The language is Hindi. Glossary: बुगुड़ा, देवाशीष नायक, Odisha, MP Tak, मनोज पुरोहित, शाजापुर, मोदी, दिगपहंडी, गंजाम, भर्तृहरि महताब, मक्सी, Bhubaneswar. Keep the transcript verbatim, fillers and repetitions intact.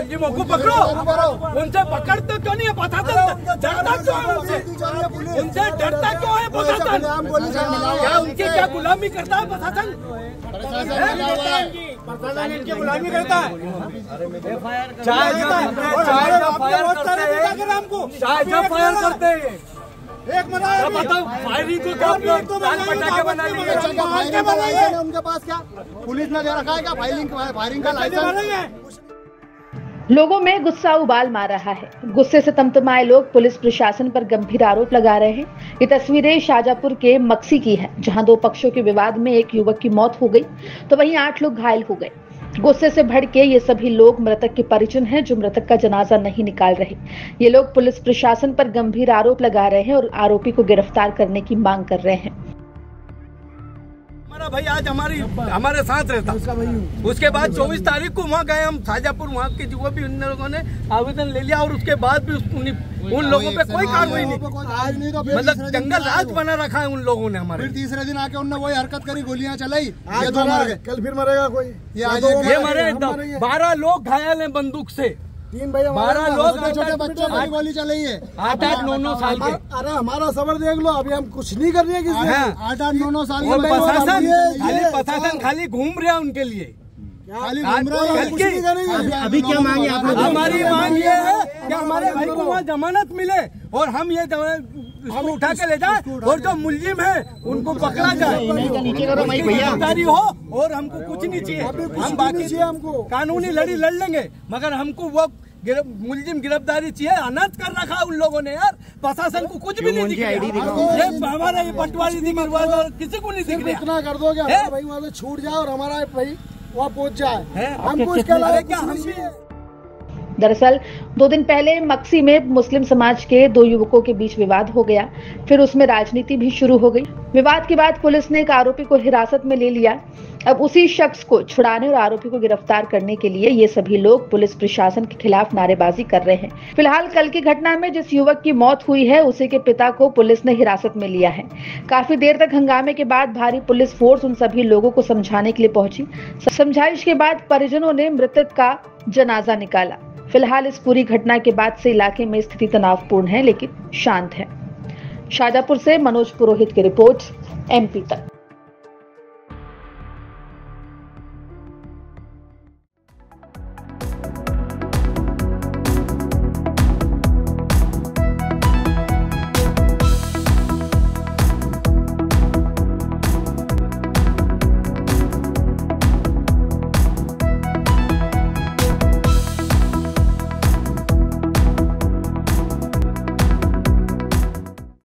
मुंजी मोकू पकड़ो, उनसे पकड़ते क्यों नहीं है? डरता क्यों है उनसे? उनसे डरता क्यों है प्रशासन? क्या उनकी क्या गुलामी करता है प्रशासन? प्रशासन इनकी गुलामी करता है। फायर करते हैं एक बताओ, फायरिंग को क्या पटाखे बना लिए? फायरिंग बनाइए उनके पास, क्या पुलिस ने दे रखा है क्या फायरिंग फायरिंग का लाइसेंस? लोगों में गुस्सा उबाल मार रहा है। गुस्से से तमतमाए लोग पुलिस प्रशासन पर गंभीर आरोप लगा रहे हैं। ये तस्वीरें शाजापुर के मक्सी की है, जहां दो पक्षों के विवाद में एक युवक की मौत हो गई तो वहीं आठ लोग घायल हो गए। गुस्से से भड़के ये सभी लोग मृतक के परिजन हैं, जो मृतक का जनाजा नहीं निकाल रहे। ये लोग पुलिस प्रशासन पर गंभीर आरोप लगा रहे हैं और आरोपी को गिरफ्तार करने की मांग कर रहे हैं। भाई आज हमारी हमारे साथ रहता, उसके बाद चौबीस तारीख को वहाँ गए हम शाजापुर, वहाँ के जो भी उन लोगों ने आवेदन ले लिया और उसके बाद भी उस, उन लोगों पे कोई कार्रवाई नहीं, मतलब जंगल राज बना रखा है उन लोगों ने। हमारे तीसरे दिन आके उनने वही हरकत करी, गोलियां चलाई, कल फिर मरेगा कोई, ये मरे। बारह लोग घायल हैं बंदूक से, तीन भाई बारह लोग, छोटे बच्चों पर गोली चलाई है, आठ आठ नौ नौ साल के। अरे हमारा सबर देख लो, अभी हम कुछ नहीं कर रहे किसी, आठ आठ नौ नौ साल के। प्रशासन खाली प्रशासन खाली घूम रहा है उनके लिए, खाली घूम रहा है। अभी क्या मांगे आप लोग? हमारी मांग ये है कि हमारे भाई को वहाँ जमानत मिले और हम ये हम उठा के ले जाए और जो मुल्जिम है उनको पकड़ा जाए, गिरफ्तारी हो। और हमको कुछ नहीं चाहिए, हम बाकी हमको कानूनी लड़ी लड़ लेंगे, मगर हमको वो गिरफ, मुलजिम गिरफ्तारी चाहिए। अनर्थ कर रखा है उन लोगों ने यार, प्रशासन को कुछ भी नहीं दिख रहा। हमारा ये पटवारी थी किसी को नहीं दिख रहा। इतना कर दो भाई वहाँ से छूट जाए और हमारा भाई वहाँ पहुँच जाए, हम कुछ कर। दरअसल दो दिन पहले मक्सी में मुस्लिम समाज के दो युवकों के बीच विवाद हो गया, फिर उसमें राजनीति भी शुरू हो गई। विवाद के बाद पुलिस ने एक आरोपी को हिरासत में ले लिया। अब उसी शख्स को छुड़ाने और आरोपी को गिरफ्तार करने के लिए ये सभी लोग पुलिस प्रशासन के खिलाफ नारेबाजी कर रहे हैं। फिलहाल कल की घटना में जिस युवक की मौत हुई है, उसी के पिता को पुलिस ने हिरासत में लिया है। काफी देर तक हंगामे के बाद भारी पुलिस फोर्स उन सभी लोगों को समझाने के लिए पहुंची। समझाइश के बाद परिजनों ने मृतक का जनाजा निकाला। फिलहाल इस पूरी घटना के बाद से इलाके में स्थिति तनावपूर्ण है, लेकिन शांत है। शाजापुर से मनोज पुरोहित की रिपोर्ट, एमपी तक।